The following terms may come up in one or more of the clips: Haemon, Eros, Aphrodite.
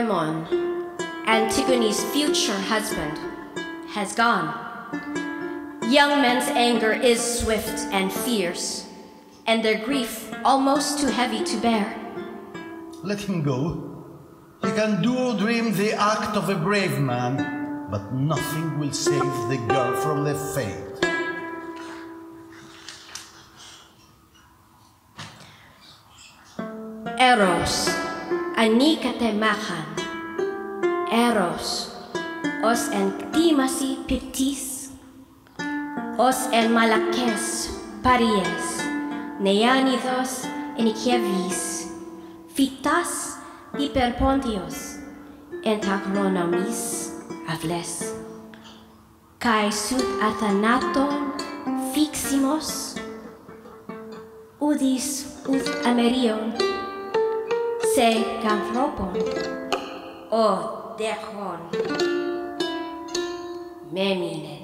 Haemon, Antigone's future husband, has gone. Young men's anger is swift and fierce, and their grief almost too heavy to bear. Let him go. He can do dream the act of a brave man, but nothing will save the girl from the fate. Eros, anikate machan. Eros, os entimasi pictis, os en malakes paries, neanidos enicevis, fitas hyperpontios, entacronomis avles, cae sub athanaton fiximos, udis ut amerion, se canthropon, o dechon, meminen.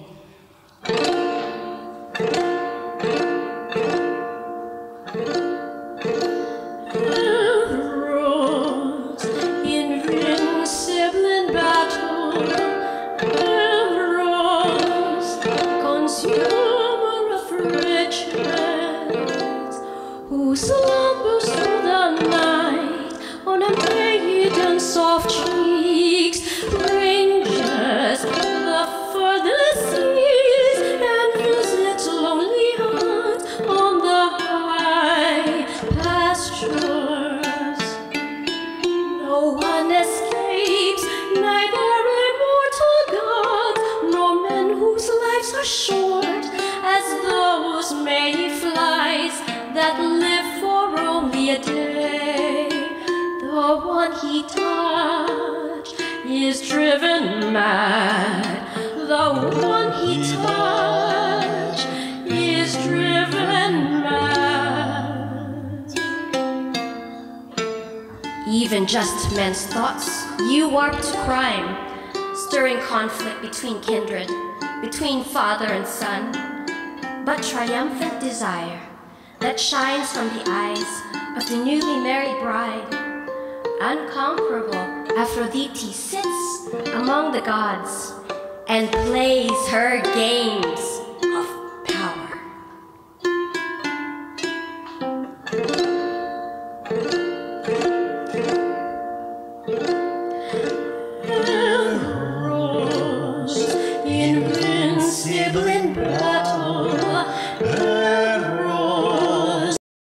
Even just men's thoughts, you warped crime, stirring conflict between kindred, between father and son, but triumphant desire that shines from the eyes of the newly married bride. Unconquerable Aphrodite sits among the gods and plays her games.